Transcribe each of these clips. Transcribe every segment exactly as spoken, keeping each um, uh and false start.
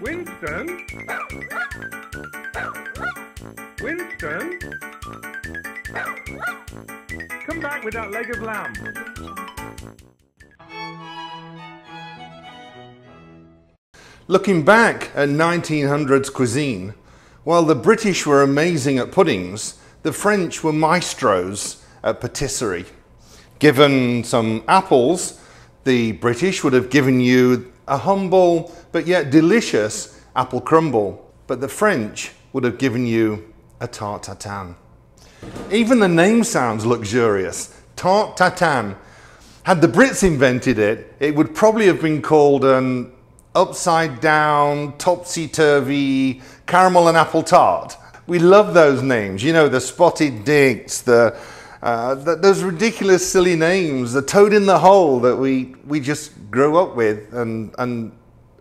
Winston? Winston? Come back with that leg of lamb. Looking back at nineteen hundreds cuisine, while the British were amazing at puddings, the French were maestros at patisserie. Given some apples, the British would have given you a humble but yet delicious apple crumble, but the French would have given you a tarte tatin. Even the name sounds luxurious, tarte tatin. Had the Brits invented it, it would probably have been called an upside down, topsy-turvy, caramel and apple tart. We love those names, you know, the spotted dicks, the, uh, the those ridiculous silly names, the toad in the hole that we, we just grew up with and, and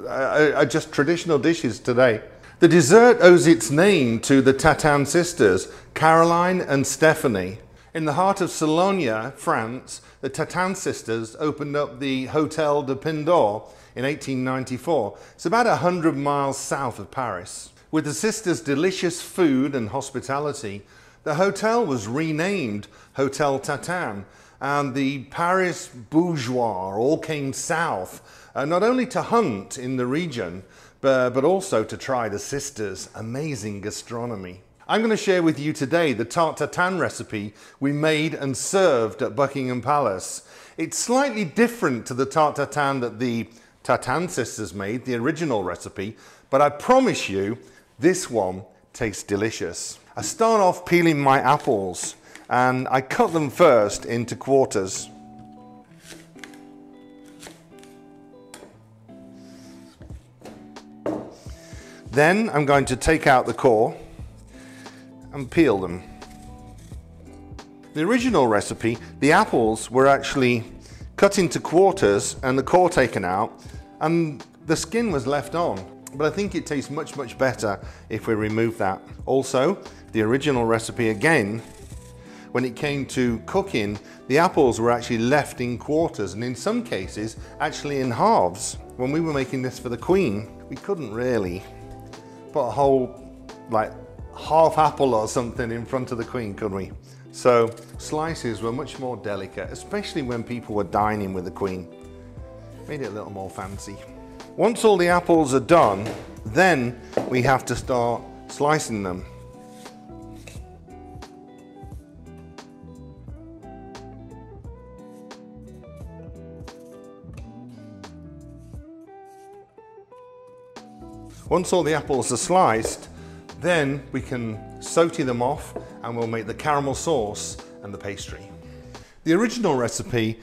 are, are just traditional dishes today. The dessert owes its name to the Tatin sisters, Caroline and Stephanie. In the heart of Sologne, France, the Tatin sisters opened up the Hotel de Pindor in eighteen ninety-four. It's about one hundred miles south of Paris. With the sisters' delicious food and hospitality, the hotel was renamed Hotel Tatin, and the Paris bourgeois all came south, uh, not only to hunt in the region, but, but also to try the sisters' amazing gastronomy. I'm going to share with you today the tarte tatin recipe we made and served at Buckingham Palace. It's slightly different to the tarte tatin that the Tatin sisters made, the original recipe, but I promise you this one tastes delicious. I start off peeling my apples and I cut them first into quarters. Then I'm going to take out the core and peel them. The original recipe, the apples were actually cut into quarters and the core taken out and the skin was left on. But I think it tastes much, much better if we remove that. Also, the original recipe again, when it came to cooking, the apples were actually left in quarters and in some cases, actually in halves. When we were making this for the Queen, we couldn't really put a whole like half apple or something in front of the Queen, could we? So slices were much more delicate, especially when people were dining with the Queen. Made it a little more fancy. Once all the apples are done, then we have to start slicing them. Once all the apples are sliced, then we can saute them off and we'll make the caramel sauce and the pastry. The original recipe,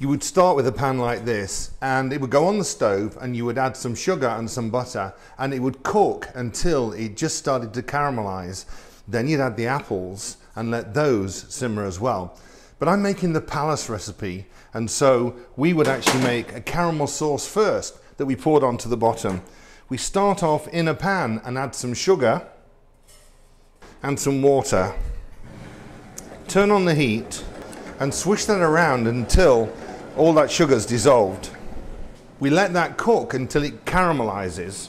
you would start with a pan like this and it would go on the stove and you would add some sugar and some butter and it would cook until it just started to caramelize. Then you'd add the apples and let those simmer as well. But I'm making the palace recipe and so we would actually make a caramel sauce first that we poured onto the bottom. We start off in a pan and add some sugar and some water. Turn on the heat and swish that around until all that sugar's dissolved. We let that cook until it caramelizes.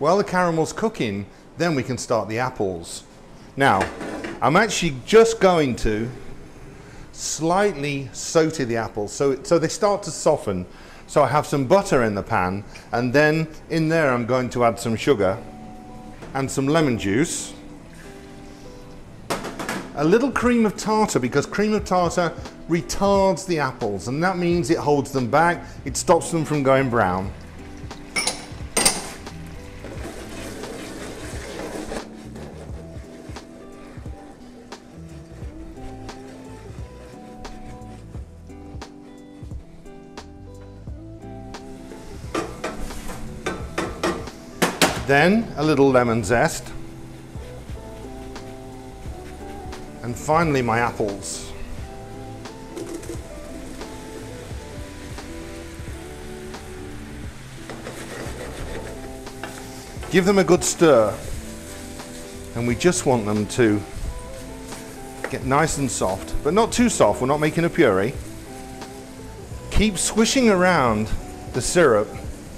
While the caramel's cooking, then we can start the apples. Now, I'm actually just going to slightly saute the apples so, it, so they start to soften. So I have some butter in the pan, and then in there I'm going to add some sugar and some lemon juice. A little cream of tartar, because cream of tartar retards the apples and that means it holds them back, it stops them from going brown. Then a little lemon zest. And finally my apples. Give them a good stir. And we just want them to get nice and soft, but not too soft, we're not making a puree. Keep swishing around the syrup,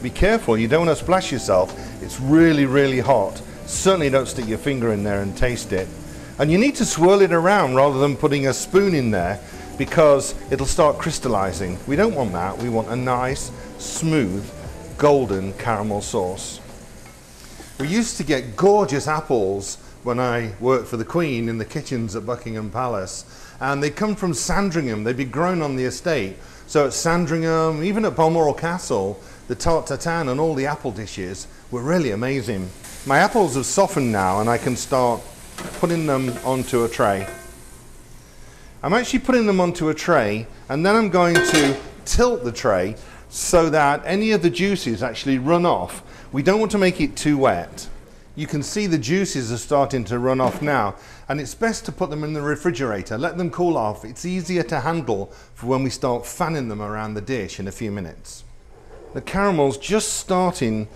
be careful, you don't want to splash yourself. It's really, really hot. Certainly don't stick your finger in there and taste it. And you need to swirl it around rather than putting a spoon in there, because it'll start crystallizing. We don't want that. We want a nice, smooth, golden caramel sauce. We used to get gorgeous apples when I worked for the Queen in the kitchens at Buckingham Palace, and they come from Sandringham. They'd be grown on the estate. So at Sandringham, even at Balmoral Castle, the Tarte Tatin and all the apple dishes were really amazing. My apples have softened now, and I can start putting them onto a tray. I'm actually putting them onto a tray, and then I'm going to tilt the tray so that any of the juices actually run off. We don't want to make it too wet. You can see the juices are starting to run off now, and it's best to put them in the refrigerator. Let them cool off. It's easier to handle for when we start fanning them around the dish in a few minutes. The caramel's just starting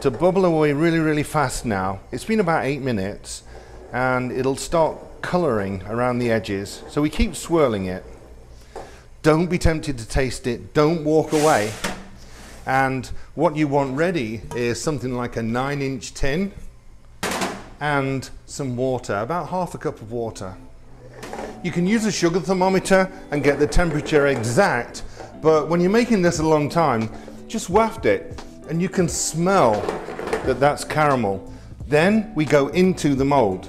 to bubble away really, really fast now. It's been about eight minutes, and it'll start coloring around the edges. So we keep swirling it. Don't be tempted to taste it. Don't walk away. And what you want ready is something like a nine inch tin and some water, about half a cup of water. You can use a sugar thermometer and get the temperature exact, but when you're making this a long time, just waft it and you can smell that that's caramel. Then we go into the mold.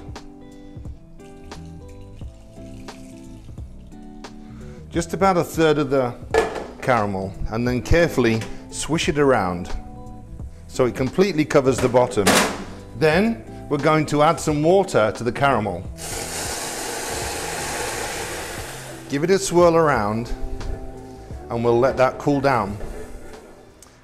Just about a third of the caramel, and then carefully swish it around so it completely covers the bottom. Then we're going to add some water to the caramel. Give it a swirl around, and we'll let that cool down.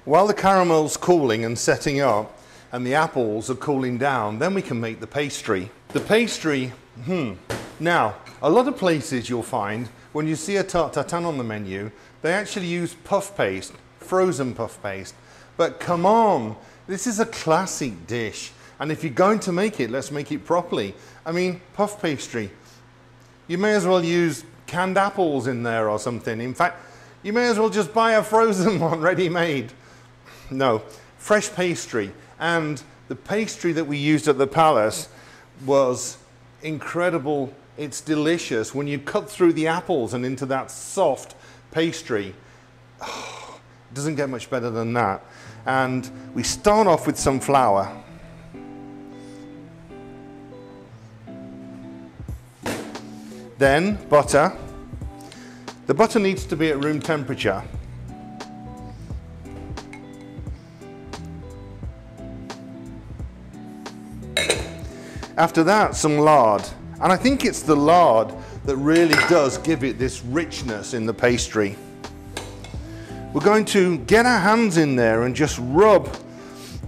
While the caramel's cooling and setting up, and the apples are cooling down, then we can make the pastry. The pastry, hmm. Now, a lot of places you'll find, when you see a Tarte Tatin on the menu, they actually use puff paste, frozen puff paste. But come on, this is a classic dish. And if you're going to make it, let's make it properly. I mean, puff pastry. You may as well use canned apples in there or something. In fact, you may as well just buy a frozen one ready-made. No, fresh pastry. And the pastry that we used at the palace was incredible. It's delicious. When you cut through the apples and into that soft pastry, oh, it doesn't get much better than that. And we start off with some flour. Then butter. The butter needs to be at room temperature. After that, some lard. And I think it's the lard that really does give it this richness in the pastry. We're going to get our hands in there and just rub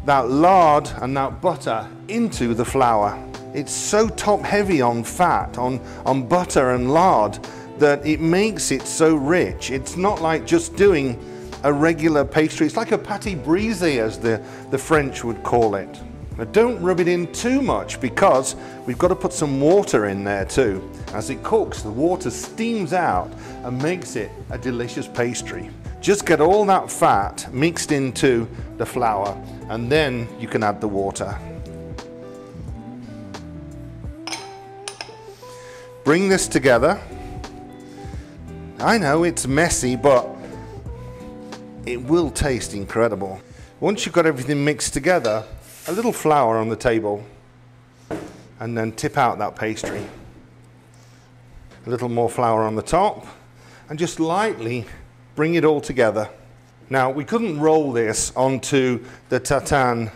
that lard and that butter into the flour. It's so top heavy on fat, on, on butter and lard, that it makes it so rich. It's not like just doing a regular pastry. It's like a pâte brisée, as the, the French would call it. Now don't rub it in too much, because we've got to put some water in there too. As it cooks, the water steams out and makes it a delicious pastry. Just get all that fat mixed into the flour, and then you can add the water. Bring this together. I know it's messy, but it will taste incredible. Once you've got everything mixed together, a little flour on the table, and then tip out that pastry. A little more flour on the top, and just lightly bring it all together. Now, we couldn't roll this onto the tatin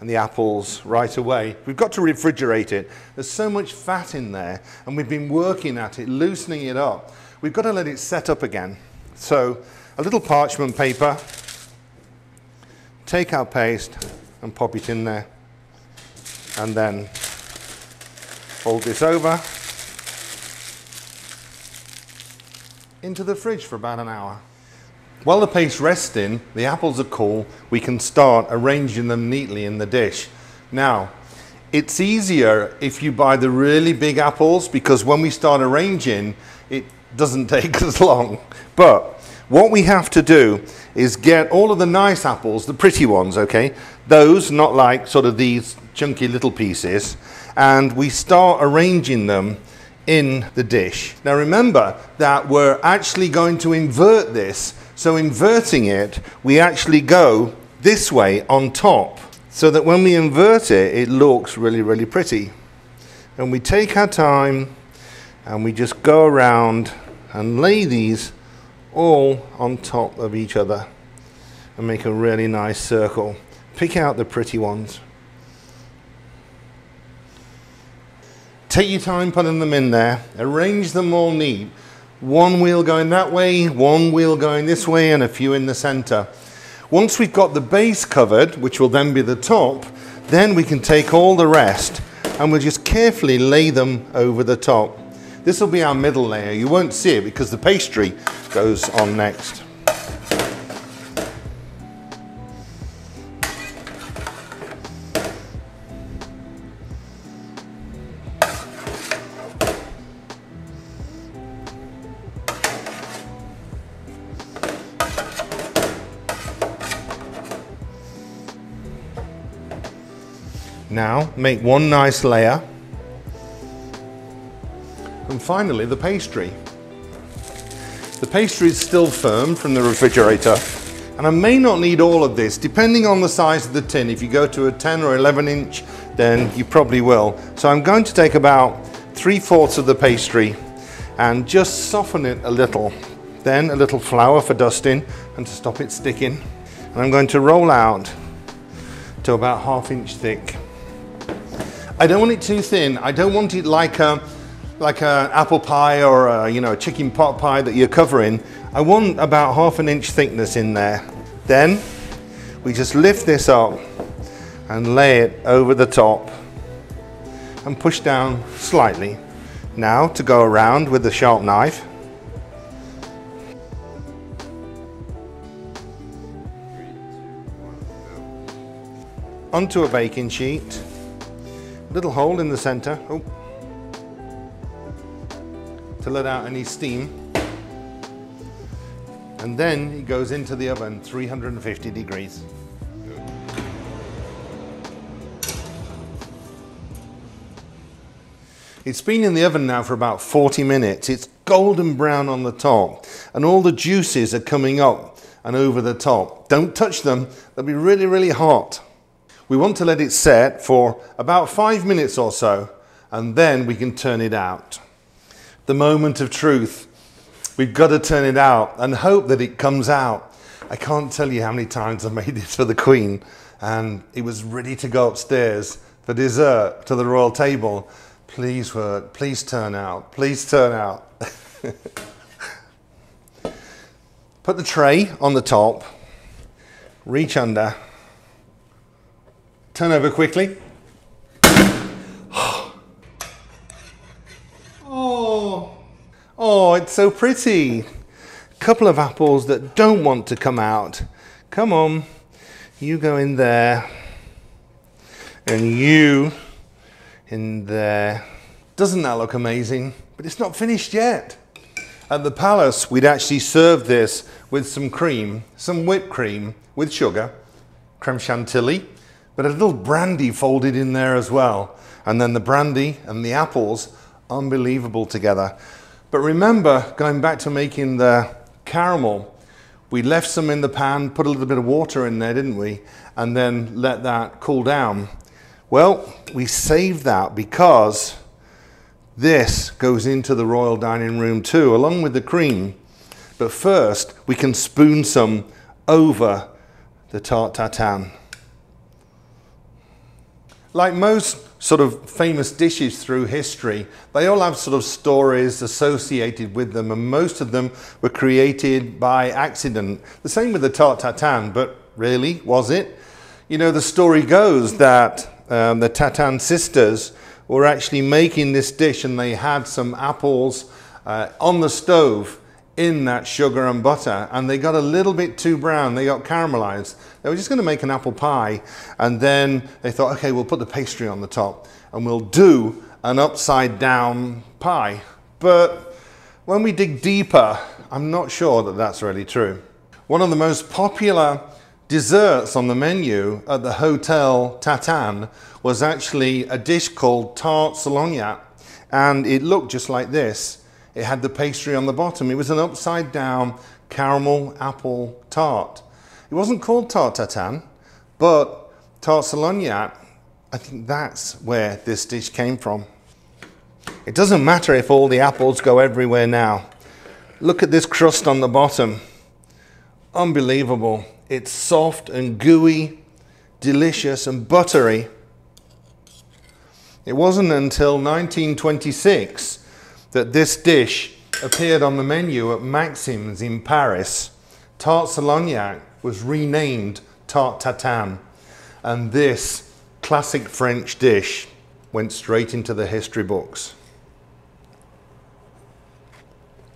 and the apples right away. We've got to refrigerate it. There's so much fat in there, and we've been working at it, loosening it up. We've got to let it set up again. So a little parchment paper, take our paste and pop it in there, and then fold this over into the fridge for about an hour. While the paste rests in, the apples are cool, we can start arranging them neatly in the dish. Now, it's easier if you buy the really big apples, because when we start arranging, it doesn't take as long. But What we have to do is get all of the nice apples, the pretty ones, okay? Those, not like sort of these chunky little pieces, and we start arranging them in the dish. Now remember that we're actually going to invert this, so inverting it, we actually go this way on top, so that when we invert it, it looks really, really pretty. And we take our time, and we just go around and lay these all on top of each other and make a really nice circle. Pick out the pretty ones. Take your time putting them in there, arrange them all neat. One wheel going that way, one wheel going this way, and a few in the center. Once we've got the base covered, which will then be the top, then we can take all the rest and we'll just carefully lay them over the top. This will be our middle layer. You won't see it because the pastry goes on next. Now, make one nice layer. And finally, the pastry. The pastry is still firm from the refrigerator. And I may not need all of this, depending on the size of the tin. If you go to a ten or eleven inch, then you probably will. So I'm going to take about three-fourths of the pastry and just soften it a little. Then a little flour for dusting and to stop it sticking. And I'm going to roll out to about half inch thick. I don't want it too thin. I don't want it like a, like an apple pie or a, you know, a chicken pot pie that you're covering. I want about half an inch thickness in there. Then we just lift this up and lay it over the top and push down slightly. Now to go around with the sharp knife. Onto a baking sheet. Little hole in the center, oh, to let out any steam. And then it goes into the oven, three hundred fifty degrees. Good. It's been in the oven now for about forty minutes. It's golden brown on the top and all the juices are coming up and over the top. Don't touch them, they'll be really, really hot. We want to let it set for about five minutes or so, and then we can turn it out. The moment of truth. We've got to turn it out and hope that it comes out. I can't tell you how many times I made this for the Queen, and it was ready to go upstairs for dessert to the royal table. Please work, please turn out, please turn out. Put the tray on the top, reach under, turn over quickly. Oh, oh, it's so pretty. Couple of apples that don't want to come out. Come on, you go in there. And you in there. Doesn't that look amazing? But it's not finished yet. At the palace, we'd actually serve this with some cream, some whipped cream with sugar, creme chantilly, but a little brandy folded in there as well. And then the brandy and the apples, unbelievable together. But remember, going back to making the caramel, we left some in the pan, put a little bit of water in there, didn't we? And then let that cool down. Well, we saved that because this goes into the royal dining room too, along with the cream. But first, we can spoon some over the tarte tatin. Like most sort of famous dishes through history, they all have sort of stories associated with them, and most of them were created by accident. The same with the tarte tatin, but really, was it? You know, the story goes that um, the Tatin sisters were actually making this dish, and they had some apples uh, on the stove in that sugar and butter, and they got a little bit too brown, they got caramelized. They were just gonna make an apple pie, and then they thought, okay, we'll put the pastry on the top and we'll do an upside down pie. But when we dig deeper I'm not sure that that's really true. One of the most popular desserts on the menu at the Hotel Tatin was actually a dish called Tarte Solognote, and it looked just like this. It had the pastry on the bottom. It was an upside down caramel apple tart. It wasn't called Tarte Tatin, but Tarte Solognote, I think that's where this dish came from. It doesn't matter if all the apples go everywhere now. Look at this crust on the bottom. Unbelievable. It's soft and gooey, delicious and buttery. It wasn't until nineteen twenty-six that this dish appeared on the menu at Maxim's in Paris. Tarte Solognac was renamed Tarte Tatin, and this classic French dish went straight into the history books.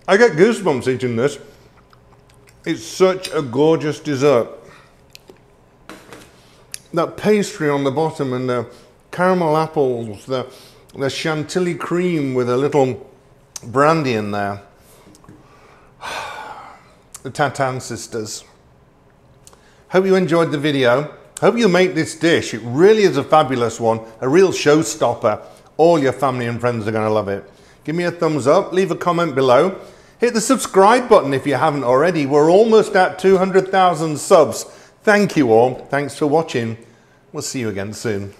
I get goosebumps eating this. It's such a gorgeous dessert. That pastry on the bottom and the caramel apples, the, the chantilly cream with a little brandy in there. The Tatin sisters. Hope you enjoyed the video. Hope you make this dish. It really is a fabulous one, a real showstopper. All your family and friends are going to love it. Give me a thumbs up, leave a comment below. Hit the subscribe button if you haven't already. We're almost at two hundred thousand subs. Thank you all. Thanks for watching. We'll see you again soon.